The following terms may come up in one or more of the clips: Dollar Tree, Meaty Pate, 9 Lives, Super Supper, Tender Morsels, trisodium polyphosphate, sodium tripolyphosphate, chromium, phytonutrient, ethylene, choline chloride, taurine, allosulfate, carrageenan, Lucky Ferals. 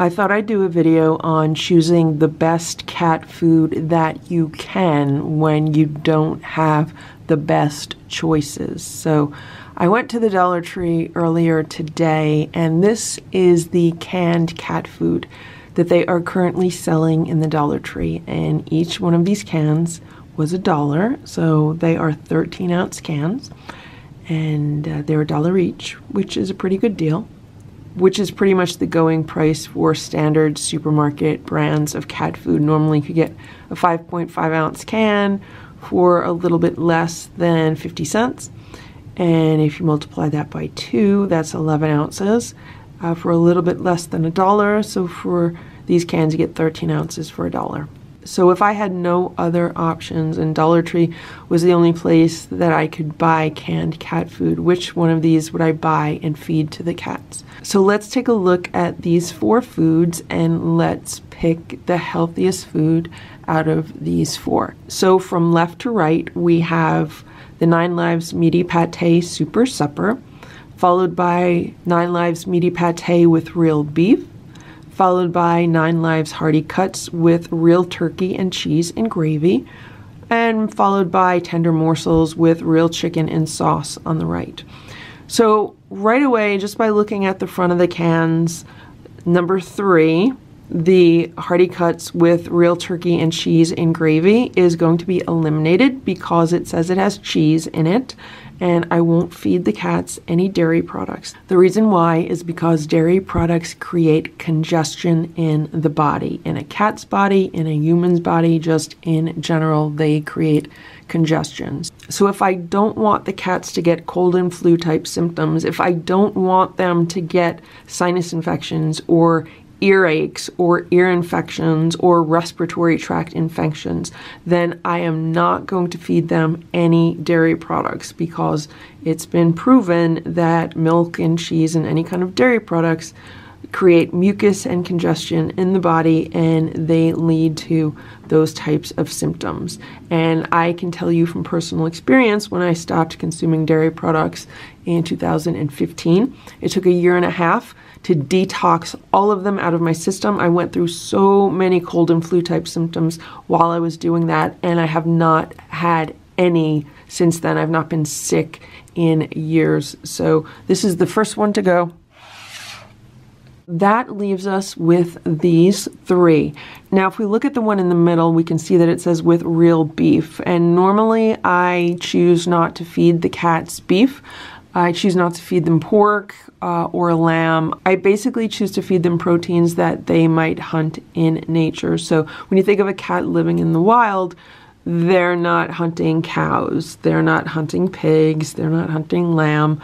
I thought I'd do a video on choosing the best cat food that you can when you don't have the best choices. So I went to the Dollar Tree earlier today, and this is the canned cat food that they are currently selling in the Dollar Tree. And each one of these cans was $1, so they are 13-ounce cans, and they're $1 each, which is a pretty good deal, which is pretty much the going price for standard supermarket brands of cat food. Normally you could get a 5.5-ounce can for a little bit less than 50 cents. And if you multiply that by 2, that's 11 ounces for a little bit less than $1. So for these cans, you get 13 ounces for $1. So if I had no other options and Dollar Tree was the only place that I could buy canned cat food, which one of these would I buy and feed to the cats? So let's take a look at these 4 foods and let's pick the healthiest food out of these 4. So from left to right, we have the 9 Lives Meaty Pate Super Supper, followed by 9 Lives Meaty Pate with real beef, followed by 9 Lives Hearty Cuts with real turkey and cheese and gravy, and followed by Tender Morsels with real chicken and sauce on the right. So right away, just by looking at the front of the cans, number 3, the Hearty Cuts with real turkey and cheese and gravy is going to be eliminated because it says it has cheese in it, and I won't feed the cats any dairy products. The reason why is because dairy products create congestion in the body, in a cat's body, in a human's body, just in general, they create congestions. So if I don't want the cats to get cold and flu type symptoms, if I don't want them to get sinus infections or earaches or ear infections or respiratory tract infections, then I am not going to feed them any dairy products, because it's been proven that milk and cheese and any kind of dairy products create mucus and congestion in the body, and they lead to those types of symptoms. And I can tell you from personal experience, when I stopped consuming dairy products in 2015, it took a year and a half to detox all of them out of my system. I went through so many cold and flu type symptoms while I was doing that, and I have not had any since then. I've not been sick in years. So this is the first one to go. That leaves us with these 3. Now, if we look at the one in the middle, we can see that it says with real beef. And normally I choose not to feed the cats beef. I choose not to feed them pork or lamb. I basically choose to feed them proteins that they might hunt in nature. So when you think of a cat living in the wild, they're not hunting cows, they're not hunting pigs, they're not hunting lamb.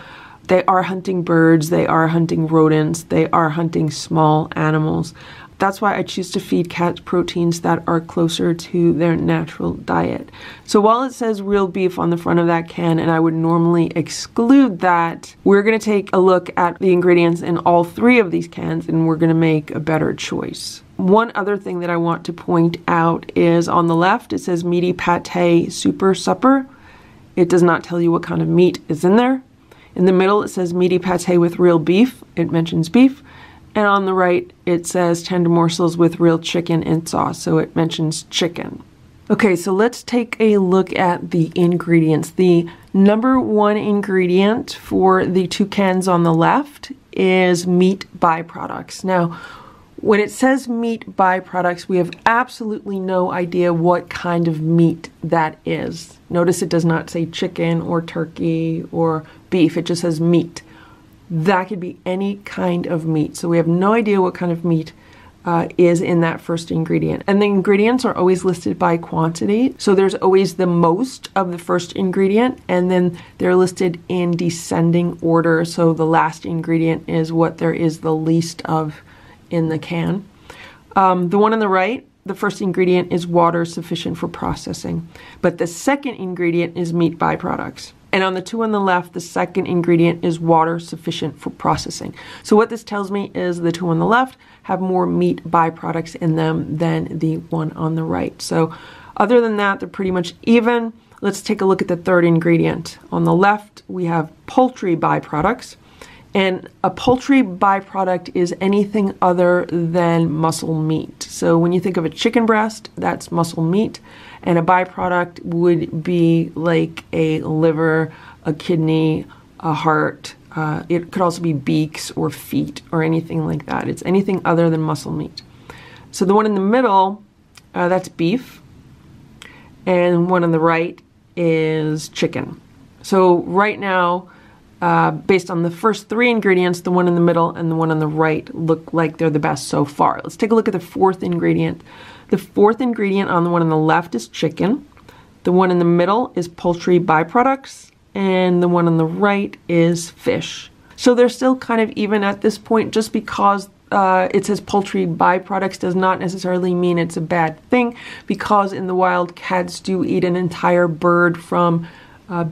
They are hunting birds, they are hunting rodents, they are hunting small animals. That's why I choose to feed cats proteins that are closer to their natural diet. So while it says real beef on the front of that can, and I would normally exclude that, we're gonna take a look at the ingredients in all 3 of these cans, and we're gonna make a better choice. One other thing that I want to point out is on the left, it says meaty pate super supper. It does not tell you what kind of meat is in there. In the middle, it says meaty pate with real beef. It mentions beef. And on the right, it says tender morsels with real chicken and sauce. So it mentions chicken. Okay, so let's take a look at the ingredients. The number 1 ingredient for the 2 cans on the left is meat byproducts. Now, when it says meat byproducts, we have absolutely no idea what kind of meat that is. Notice it does not say chicken or turkey or beef, it just says meat. That could be any kind of meat. So we have no idea what kind of meat is in that first ingredient. And the ingredients are always listed by quantity. So there's always the most of the first ingredient, and then they're listed in descending order. So the last ingredient is what there is the least of in the can. The one on the right, the first ingredient is water sufficient for processing, but the second ingredient is meat byproducts. And on the 2 on the left, the second ingredient is water sufficient for processing. So what this tells me is the 2 on the left have more meat byproducts in them than the 1 on the right. So other than that, they're pretty much even. Let's take a look at the third ingredient. On the left, we have poultry byproducts. And a poultry byproduct is anything other than muscle meat. So when you think of a chicken breast, that's muscle meat, and a byproduct would be like a liver, a kidney, a heart. It could also be beaks or feet or anything like that. It's anything other than muscle meat. So the one in the middle, that's beef, and one on the right is chicken. So right now, based on the first three ingredients, the one in the middle and the one on the right look like they're the best so far. Let's take a look at the fourth ingredient. The fourth ingredient on the one on the left is chicken. The one in the middle is poultry byproducts, and the one on the right is fish. So they're still kind of even at this point. Just because it says poultry byproducts does not necessarily mean it's a bad thing, because in the wild, cats do eat an entire bird from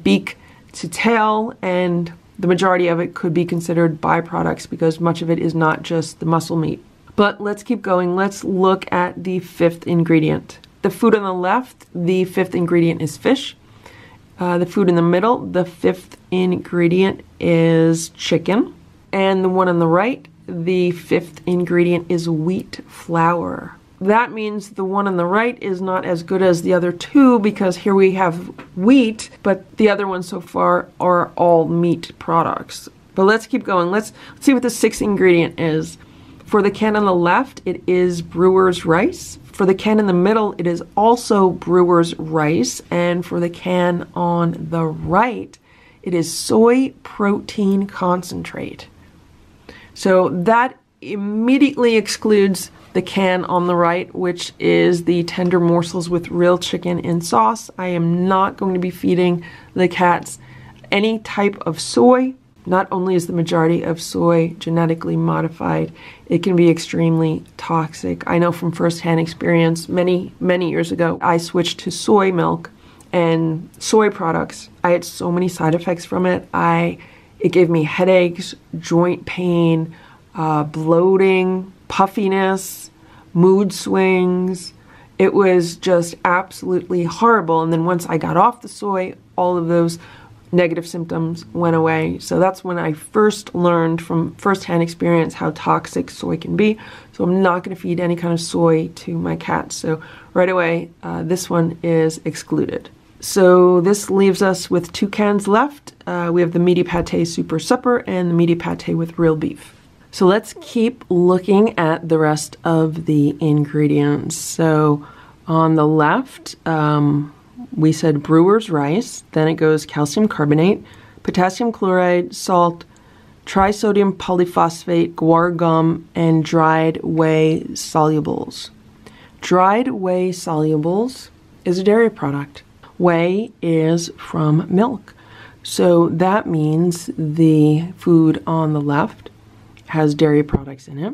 beak to tail, and the majority of it could be considered byproducts because much of it is not just the muscle meat. But let's keep going. Let's look at the fifth ingredient. The food on the left, the fifth ingredient is fish. The food in the middle, the fifth ingredient is chicken. And the one on the right, the fifth ingredient is wheat flour. That means the one on the right is not as good as the other two, because here we have wheat, but the other ones so far are all meat products. But let's keep going. Let's see what the sixth ingredient is. For the can on the left, it is brewer's rice. For the can in the middle, it is also brewer's rice. And for the can on the right, it is soy protein concentrate. So that immediately excludes the can on the right, which is the tender morsels with real chicken and sauce. I am not going to be feeding the cats any type of soy. Not only is the majority of soy genetically modified, it can be extremely toxic. I know from firsthand experience, many, many years ago, I switched to soy milk and soy products. I had so many side effects from it. It gave me headaches, joint pain, bloating, puffiness, mood swings. It was just absolutely horrible. And then once I got off the soy, all of those negative symptoms went away. So that's when I first learned from firsthand experience how toxic soy can be. So I'm not going to feed any kind of soy to my cats. So right away, this one is excluded. So this leaves us with two cans left. We have the meaty pate super supper and the meaty pate with real beef. So let's keep looking at the rest of the ingredients. So on the left, we said brewer's rice, then it goes calcium carbonate, potassium chloride, salt, trisodium polyphosphate, guar gum, and dried whey solubles. Dried whey solubles is a dairy product. Whey is from milk. So that means the food on the left has dairy products in it.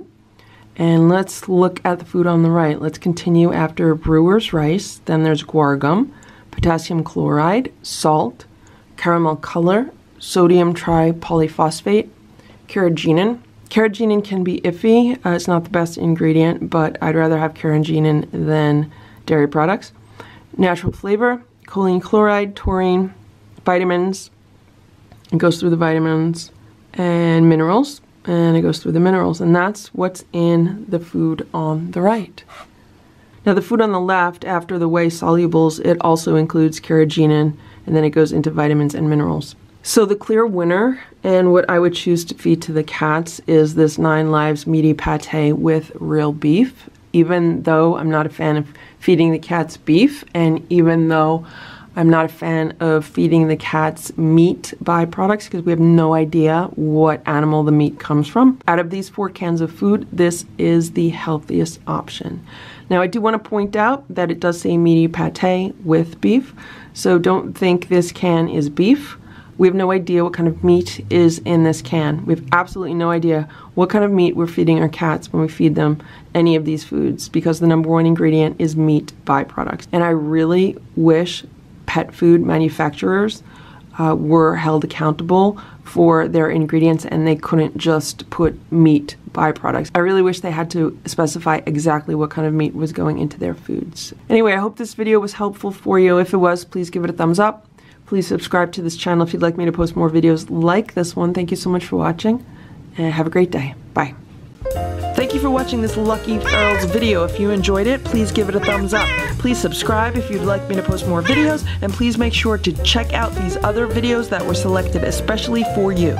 And let's look at the food on the right. Let's continue after brewer's rice. Then there's guar gum, potassium chloride, salt, caramel color, sodium tripolyphosphate, carrageenan. Carrageenan can be iffy. It's not the best ingredient, but I'd rather have carrageenan than dairy products. Natural flavor, choline chloride, taurine, vitamins. It goes through the vitamins and minerals. And it goes through the minerals, and that's what's in the food on the right. Now the food on the left, after the whey solubles, it also includes carrageenan, and then it goes into vitamins and minerals. So the clear winner, and what I would choose to feed to the cats, is this 9 Lives meaty pate with real beef, even though I'm not a fan of feeding the cats beef, and even though I'm not a fan of feeding the cats meat byproducts, because we have no idea what animal the meat comes from. Out of these four cans of food, this is the healthiest option. Now, I do want to point out that it does say meaty pate with beef, so don't think this can is beef. We have no idea what kind of meat is in this can. We have absolutely no idea what kind of meat we're feeding our cats when we feed them any of these foods, because the number one ingredient is meat byproducts. And I really wish pet food manufacturers were held accountable for their ingredients, and they couldn't just put meat byproducts. I really wish they had to specify exactly what kind of meat was going into their foods. Anyway, I hope this video was helpful for you. If it was, please give it a thumbs up. Please subscribe to this channel if you'd like me to post more videos like this one. Thank you so much for watching. and have a great day. Bye. Thank you for watching this Lucky Ferals video. If you enjoyed it, please give it a thumbs up. Please subscribe if you'd like me to post more videos, and please make sure to check out these other videos that were selected especially for you.